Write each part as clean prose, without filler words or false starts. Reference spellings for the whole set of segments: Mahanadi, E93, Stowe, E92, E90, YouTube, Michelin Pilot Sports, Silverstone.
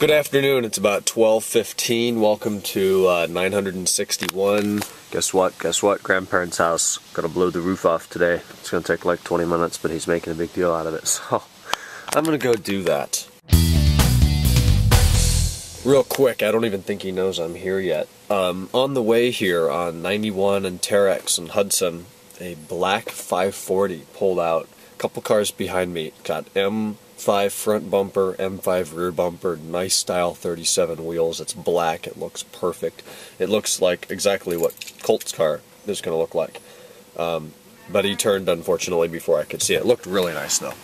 Good afternoon, it's about 12:15. Welcome to 961. Guess what? Grandparents' house. Gonna blow the roof off today. It's gonna take like 20 minutes, but he's making a big deal out of it, so I'm gonna go do that. Real quick, I don't even think he knows I'm here yet. On the way here on 91 and Terex and Hudson, a black 540 pulled out. A couple cars behind me. Got M5 front bumper, M5 rear bumper, nice style 37 wheels. It's black, it looks perfect. It looks like exactly what Colt's car is going to look like. But he turned, unfortunately, before I could see it. It looked really nice, though.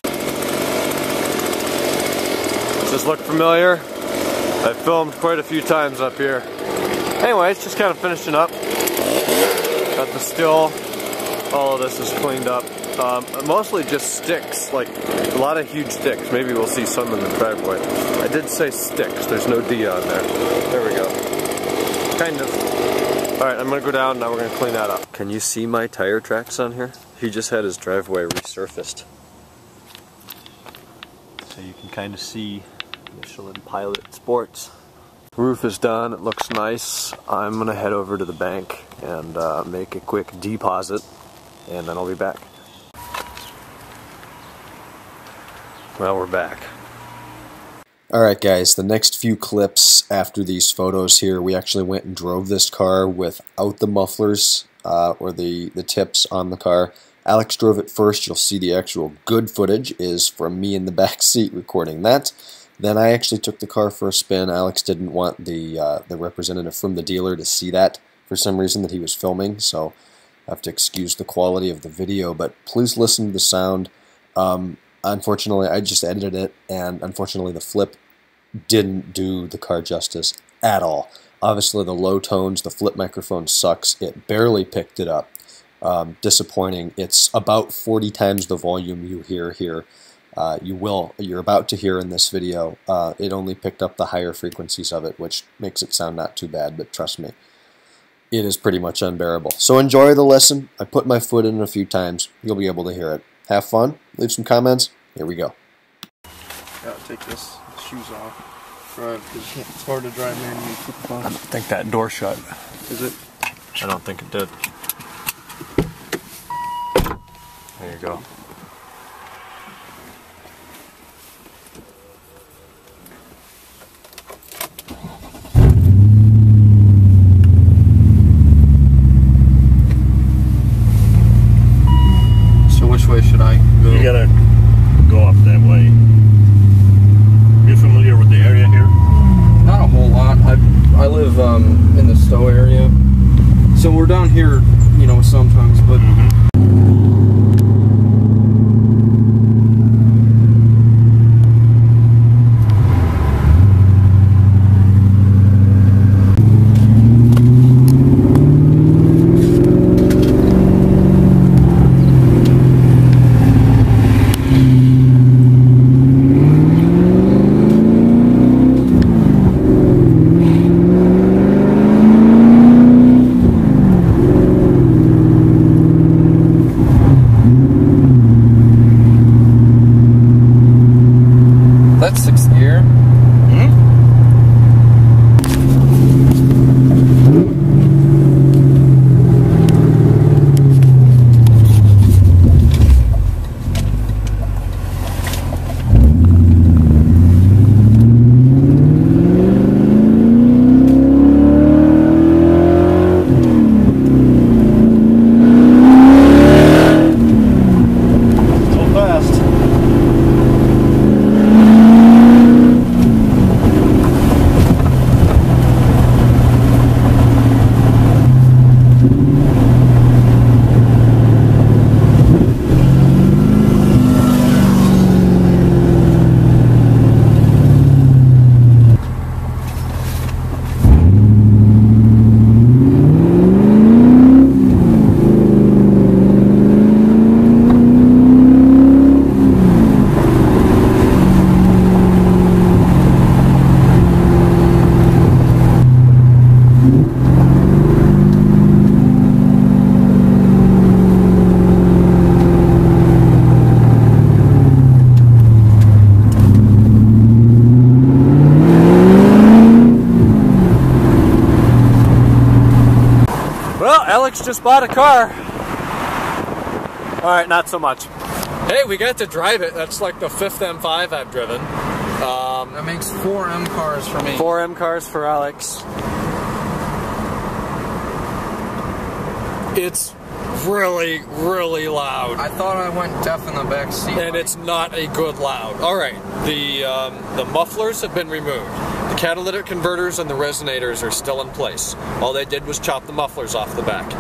Does this look familiar? I filmed quite a few times up here. Anyway, it's just kind of finishing up. Got the still. All of this is cleaned up. Mostly just sticks, like a lot of huge sticks. Maybe we'll see some in the driveway. I did say sticks, there's no D on there. There we go. Kind of. Alright, I'm gonna go down, now we're gonna clean that up. Can you see my tire tracks on here? He just had his driveway resurfaced. So you can kind of see Michelin Pilot Sports. Roof is done, it looks nice. I'm gonna head over to the bank and make a quick deposit, and then I'll be back. Well, we're back. Alright guys, the next few clips after these photos here, we actually went and drove this car without the mufflers or the tips on the car. Alex drove it first. You'll see the actual good footage is from me in the back seat recording that. Then I actually took the car for a spin. Alex didn't want the representative from the dealer to see that for some reason that he was filming, so I have to excuse the quality of the video, but please listen to the sound. Unfortunately, I just edited it, and unfortunately the flip didn't do the car justice at all. Obviously the low tones, the flip microphone sucks, it barely picked it up. Disappointing. It's about 40 times the volume you hear here. You're about to hear in this video. It only picked up the higher frequencies of it, which makes it sound not too bad, but trust me, it is pretty much unbearable. So enjoy the lesson. I put my foot in a few times. You'll be able to hear it. Have fun, leave some comments, here we go. Gotta take this shoes off, drive, because it's hard to drive man. You put them on. I don't think that door shut. Is it? I don't think it did. There you go. In the Stowe area, so we're down here, you know, sometimes, but Alex just bought a car. All right, not so much. Hey, we got to drive it. That's like the fifth M5 I've driven. That makes 4 M cars for me. 4 M cars for Alex. It's really, really loud. I thought I went deaf in the back seat. And it's not a good loud. All right, the mufflers have been removed. The catalytic converters and the resonators are still in place. All they did was chop the mufflers off the back.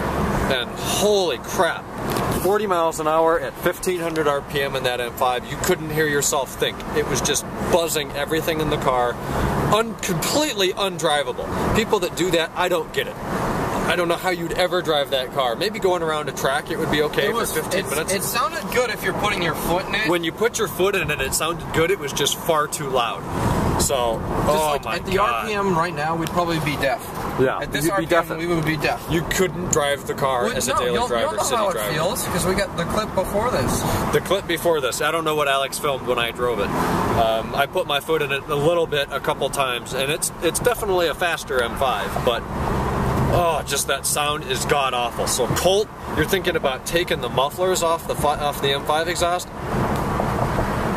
And holy crap, 40 miles an hour at 1,500 RPM in that M5, you couldn't hear yourself think. It was just buzzing everything in the car, completely undrivable. People that do that, I don't get it. I don't know how you'd ever drive that car. Maybe going around a track, it would be okay for 15 minutes. It sounded good if you're putting your foot in it. When you put your foot in it, it sounded good. It was just far too loud. So, oh my God. At the RPM right now, we'd probably be deaf. Yeah, at this RPM, we would be deaf. You couldn't drive the car as a daily driver, city driver. How it feels, because we got the clip before this. The clip before this. I don't know what Alex filmed when I drove it. I put my foot in it a little bit a couple times, and it's definitely a faster M5, but... oh, just that sound is god-awful. So Colt, you're thinking about taking the mufflers off the M5 exhaust?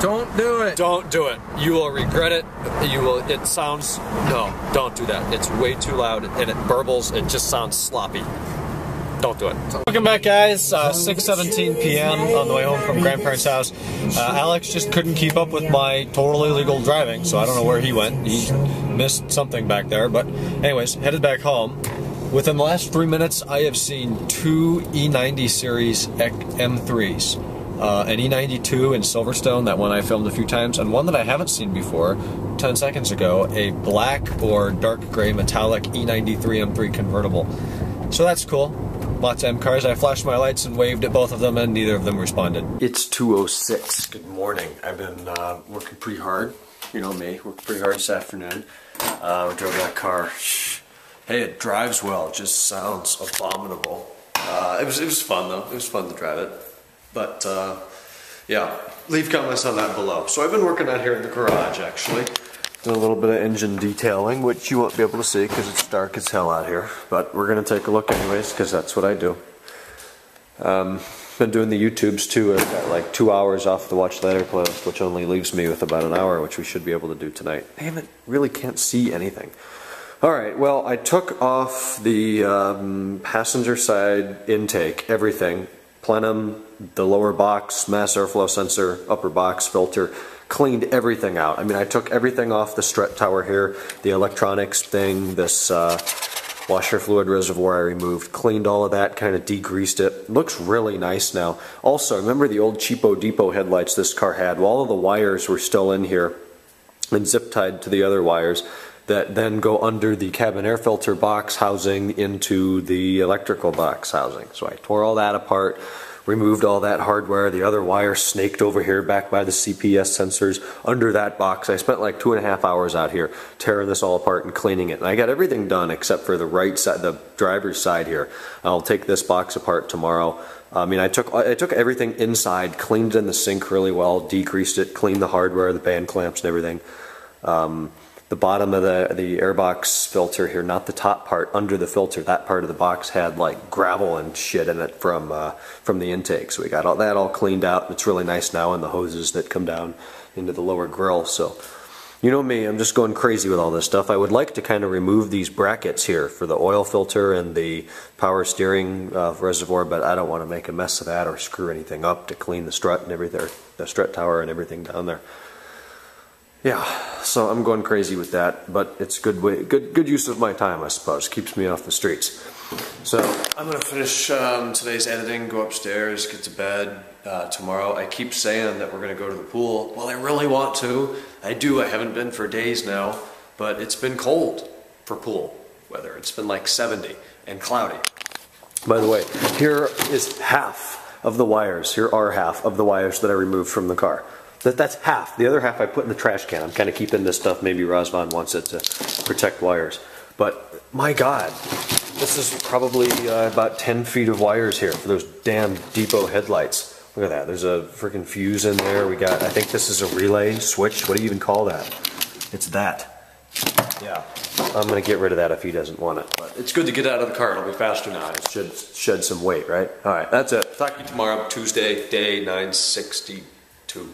Don't do it. Don't do it. You will regret it. You will. It sounds... no, don't do that. It's way too loud, and it burbles. It just sounds sloppy. Don't do it. Welcome back, guys. 6:17 p.m. on the way home from grandparents' house. Alex just couldn't keep up with my totally illegal driving, so I don't know where he went. He missed something back there. But anyways, headed back home. Within the last 3 minutes, I have seen 2 E90 series M3s, an E92 in Silverstone, that one I filmed a few times, and one that I haven't seen before, 10 seconds ago, a black or dark gray metallic E93 M3 convertible. So that's cool. Lots of M cars. I flashed my lights and waved at both of them, and neither of them responded. It's 2:06. Good morning. I've been working pretty hard. You know me. Worked pretty hard this afternoon. Drove that car. Hey, it drives well. It just sounds abominable. It was fun though. It was fun to drive it. But yeah, leave comments on that below. So I've been working out here in the garage actually. Did a little bit of engine detailing, which you won't be able to see because it's dark as hell out here. But we're gonna take a look anyways because that's what I do. Been doing the YouTubes too. I've got like 2 hours off the Watch Later playlist, which only leaves me with about an hour, which we should be able to do tonight. Damn it, really can't see anything. Alright, well, I took off the passenger side intake, everything, plenum, the lower box, mass airflow sensor, upper box, filter, cleaned everything out. I mean, I took everything off the strut tower here, the electronics thing, this washer fluid reservoir I removed, cleaned all of that, kind of degreased it. Looks really nice now. Also, remember the old cheapo depot headlights this car had? Well, all of the wires were still in here and zip tied to the other wires that then go under the cabin air filter box housing into the electrical box housing. So I tore all that apart, removed all that hardware, the other wire snaked over here back by the CPS sensors under that box. I spent like 2.5 hours out here tearing this all apart and cleaning it. And I got everything done except for the right side, the driver's side here. I'll take this box apart tomorrow. I mean, I took everything inside, cleaned it in the sink really well, degreased it, cleaned the hardware, the band clamps and everything. The bottom of the airbox filter here, not the top part, under the filter, that part of the box had like gravel and shit in it from the intake. So we got all that all cleaned out. It's really nice now, and the hoses that come down into the lower grill. So you know me, I'm just going crazy with all this stuff. I would like to kind of remove these brackets here for the oil filter and the power steering reservoir, but I don't want to make a mess of that or screw anything up to clean the strut and everything, the strut tower and everything down there. Yeah, so I'm going crazy with that, but it's good use of my time, I suppose. Keeps me off the streets. So I'm gonna finish today's editing, go upstairs, get to bed tomorrow. I keep saying that we're gonna go to the pool. Well, I really want to. I do. I haven't been for days now, but it's been cold for pool weather. It's been like 70 and cloudy. By the way, here is half of the wires. Here are half of the wires that I removed from the car. That's half. The other half I put in the trash can. I'm kind of keeping this stuff. Maybe Razvan wants it to protect wires. But my God, this is probably about 10 feet of wires here for those damn depot headlights. Look at that. There's a freaking fuse in there. We got, I think this is a relay switch. What do you even call that? It's that. Yeah. I'm going to get rid of that if he doesn't want it. But it's good to get out of the car. It'll be faster now. It should shed some weight, right? All right, that's it. Talk to you tomorrow, Tuesday, day 962.